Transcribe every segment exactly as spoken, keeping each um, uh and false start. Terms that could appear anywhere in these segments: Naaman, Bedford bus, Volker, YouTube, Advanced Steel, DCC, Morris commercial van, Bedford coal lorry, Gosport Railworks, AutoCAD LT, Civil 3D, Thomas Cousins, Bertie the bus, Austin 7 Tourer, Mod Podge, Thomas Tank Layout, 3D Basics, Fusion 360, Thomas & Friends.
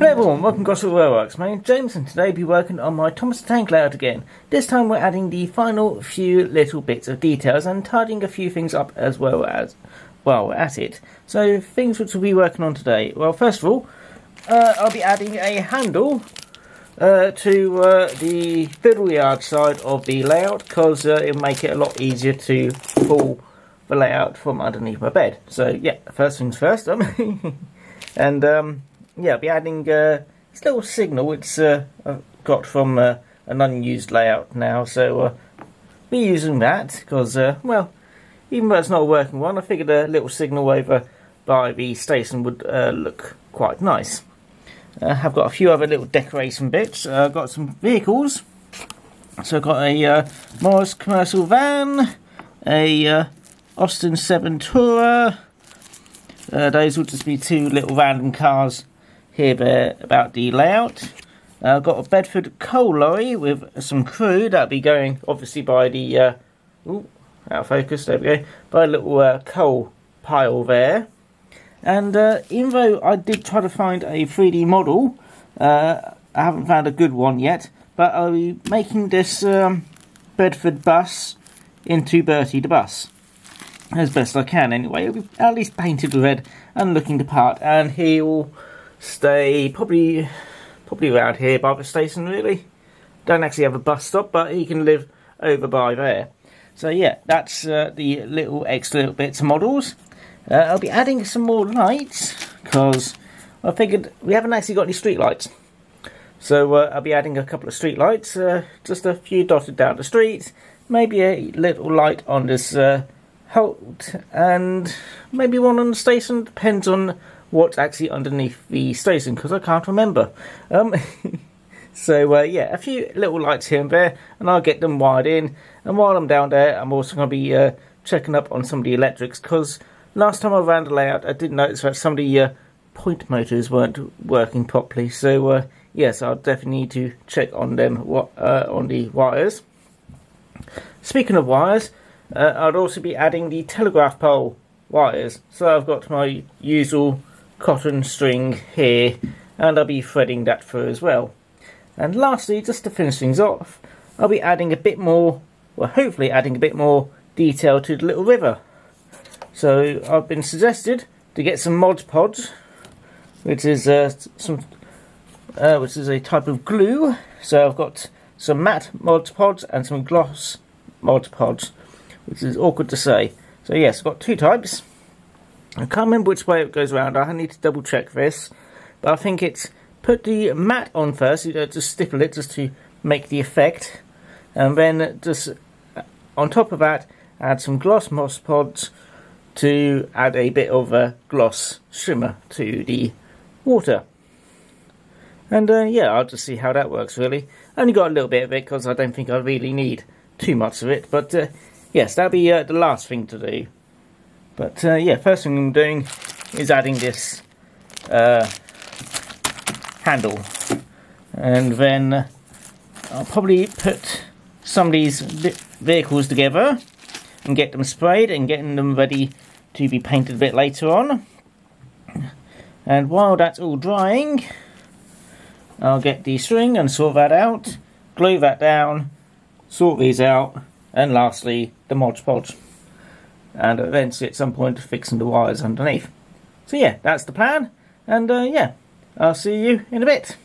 Hello everyone, welcome to Gosport Railworks. My name is James and today I'll be working on my Thomas Tank layout again. This time we're adding the final few little bits of details and tidying a few things up as well as while we're at it. So things which we'll be working on today. Well, first of all, uh, I'll be adding a handle uh, to uh, the fiddle yard side of the layout because uh, it'll make it a lot easier to pull the layout from underneath my bed. So yeah, first things first. and um... Yeah, I'll be adding uh, this little signal which uh, I've got from uh, an unused layout now, so uh, be using that because, uh, well, even though it's not a working one, I figured a little signal over by the station would uh, look quite nice. Uh, I've got a few other little decoration bits. Uh, I've got some vehicles, so I've got a uh, Morris commercial van, a uh, Austin seven Tourer. Uh, those will just be two little random cars here there about the layout. Uh, I've got a Bedford coal lorry with some crew. That'll be going obviously by the uh, ooh, out of focus. There we go. By a little uh, coal pile there. And uh, even though I did try to find a three D model, uh, I haven't found a good one yet. But I'll be making this um, Bedford bus into Bertie the bus as best I can. Anyway, it'll be at least painted red and looking the part. And he will stay probably probably around here by the station, really. Don't actually have a bus stop, but he can live over by there. So yeah, that's uh, the little extra little bits of models. Uh, I'll be adding some more lights, because I figured we haven't actually got any street lights. So uh, I'll be adding a couple of street lights, uh, just a few dotted down the street, maybe a little light on this uh, halt, and maybe one on the station, depends on what's actually underneath the station, because I can't remember. Um, so uh, yeah, a few little lights here and there, and I'll get them wired in. And while I'm down there, I'm also going to be uh, checking up on some of the electrics, because last time I ran the layout, I did notice that some of the uh, point motors weren't working properly. So uh, yes, I'll definitely need to check on them, what uh, on the wires. Speaking of wires, uh, I'd also be adding the telegraph pole wires. So I've got my usual cotton string here, and I'll be threading that through as well. And lastly, just to finish things off, I'll be adding a bit more, well, hopefully adding a bit more detail to the little river. So I've been suggested to get some Mod Podge, which is uh, some uh, which is a type of glue. So I've got some matte Mod Podge and some gloss Mod Podge, which is awkward to say. So yes, I've got two types. I can't remember which way it goes around. I need to double check this, but I think it's put the matte on first, you know, just stipple it just to make the effect, and then just on top of that add some gloss Mod Podge to add a bit of a gloss shimmer to the water. And uh, yeah, I'll just see how that works really. I only got a little bit of it because I don't think I really need too much of it, but uh, yes, that'll be uh, the last thing to do. But uh, yeah, first thing I'm doing is adding this uh, handle, and then I'll probably put some of these vehicles together and get them sprayed and getting them ready to be painted a bit later on. And while that's all drying, I'll get the string and sort that out, glue that down, sort these out, and lastly the Mod Podge. And eventually at some point fixing the wires underneath. So yeah, that's the plan, and uh, yeah, I'll see you in a bit.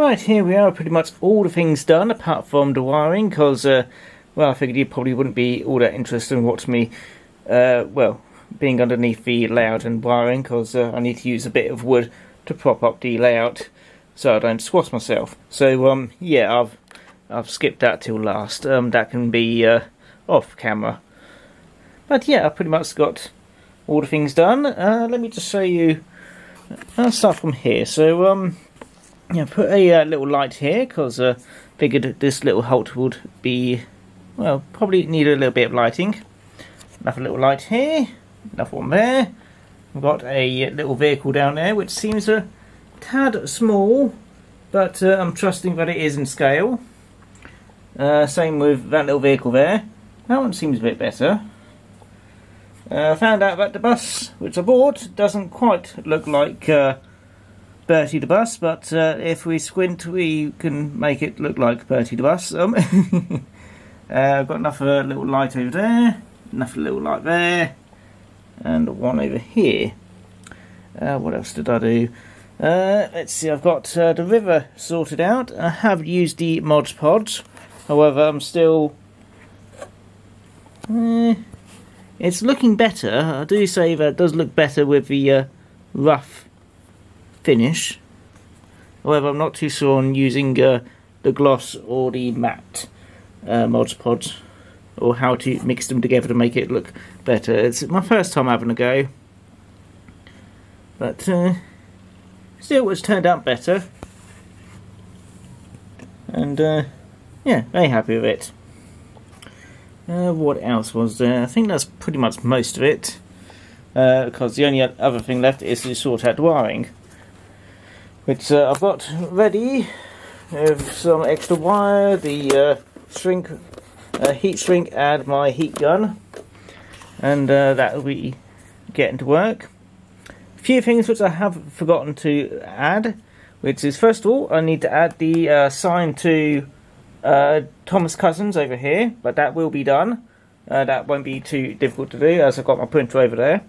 Right, here we are, pretty much all the things done apart from the wiring, because, uh, well, I figured you probably wouldn't be all that interested in watching me, uh, well, being underneath the layout and wiring, because uh, I need to use a bit of wood to prop up the layout so I don't squash myself. So, um, yeah, I've I've skipped that till last. Um, that can be uh, off camera. But, yeah, I've pretty much got all the things done. Uh, let me just show you. I'll start from here. So, um... yeah, put a uh, little light here because I uh, figured this little hut would be, well, probably need a little bit of lighting. Another little light here, another one there. We've got a little vehicle down there which seems a tad small, but uh, I'm trusting that it is in scale. Uh, same with that little vehicle there. That one seems a bit better. Uh, found out that the bus which I bought doesn't quite look like Uh, Bertie the bus, but uh, if we squint we can make it look like Bertie the bus. Um, uh, I've got another little light over there, another little light there, and one over here. Uh, what else did I do? Uh, let's see, I've got uh, the river sorted out. I have used the Mod Podge, however I'm still... Eh, it's looking better. I do say that it does look better with the uh, rough finish, however I'm not too sure on using uh, the gloss or the matte uh, Mod Podge, or how to mix them together to make it look better. It's my first time having a go, but uh, still it's turned out better, and uh, yeah, very happy with it. Uh, what else was there? I think that's pretty much most of it, uh, because the only other thing left is to sort out the wiring, which uh, I've got ready with some extra wire, the uh, shrink, uh, heat shrink, and my heat gun, and uh, that will be getting to work. A few things which I have forgotten to add, which is first of all I need to add the uh, sign to uh, Thomas Cousins over here, but that will be done. Uh, that won't be too difficult to do as I've got my printer over there.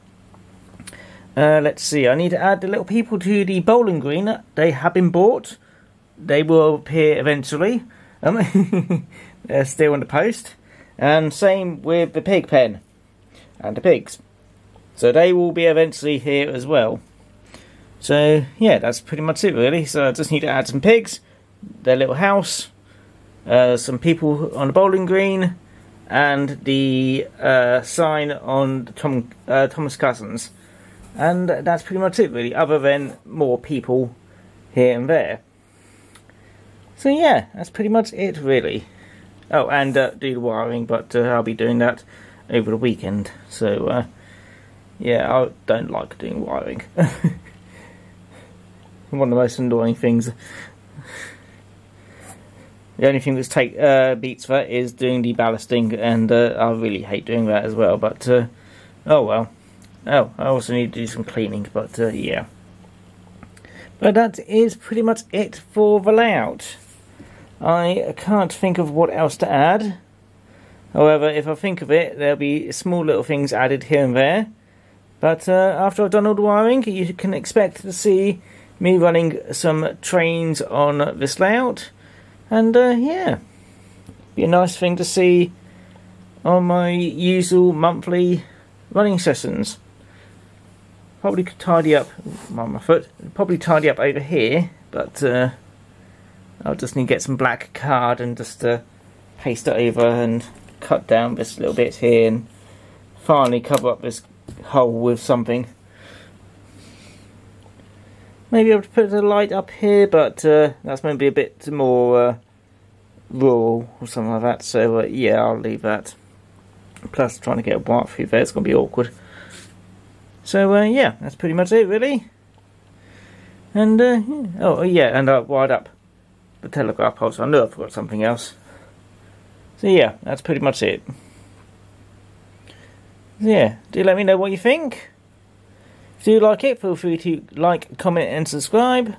Uh, let's see, I need to add the little people to the bowling green. They have been bought. They will appear eventually. Um, they're still on the post. And same with the pig pen and the pigs. So they will be eventually here as well. So, yeah, that's pretty much it really. So I just need to add some pigs, their little house, uh, some people on the bowling green, and the uh, sign on Tom, uh, Thomas Cousins. And that's pretty much it really, other than more people here and there. So yeah, that's pretty much it really. Oh, and uh, do the wiring, but uh, I'll be doing that over the weekend. So uh, yeah, I don't like doing wiring. One of the most annoying things. The only thing that's take, uh, beats that is doing the ballasting, and uh, I really hate doing that as well, but uh, oh well. Oh, I also need to do some cleaning, but uh, yeah. But that is pretty much it for the layout. I can't think of what else to add. However, if I think of it, there'll be small little things added here and there. But uh, after I've done all the wiring, you can expect to see me running some trains on this layout. And uh, yeah, be a nice thing to see on my usual monthly running sessions. Probably could tidy up on my foot. Probably tidy up over here, but uh, I'll just need to get some black card and just uh, paste it over and cut down this little bit here and finally cover up this hole with something. Maybe I'll put the light up here, but uh, that's maybe a bit more uh, rural or something like that. So uh, yeah, I'll leave that. Plus, trying to get a wire through there, it's going to be awkward. So, uh, yeah, that's pretty much it, really. And, uh, yeah. oh, yeah, and I uh, wired up the telegraph poles. I knew I forgot something else. So, yeah, that's pretty much it. So, yeah, do let me know what you think. If you do like it, feel free to like, comment, and subscribe.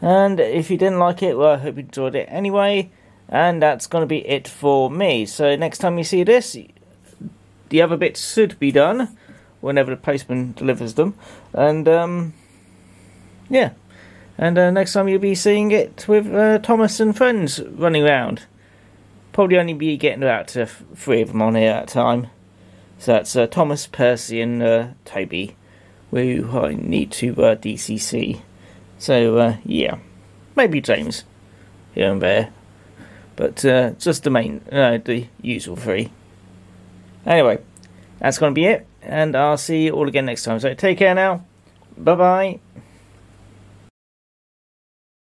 And if you didn't like it, well, I hope you enjoyed it anyway. And that's going to be it for me. So, next time you see this, the other bits should be done whenever the postman delivers them, and um, yeah, And uh, next time you'll be seeing it with uh, Thomas and Friends running around. Probably only be getting about uh, three of them on here at a time. So that's uh, Thomas, Percy and uh, Toby, who I need to uh, D C C. So, uh, yeah. Maybe James here and there. But uh, just the main, uh, the usual three. Anyway, that's going to be it. And I'll see you all again next time. So take care now. Bye-bye.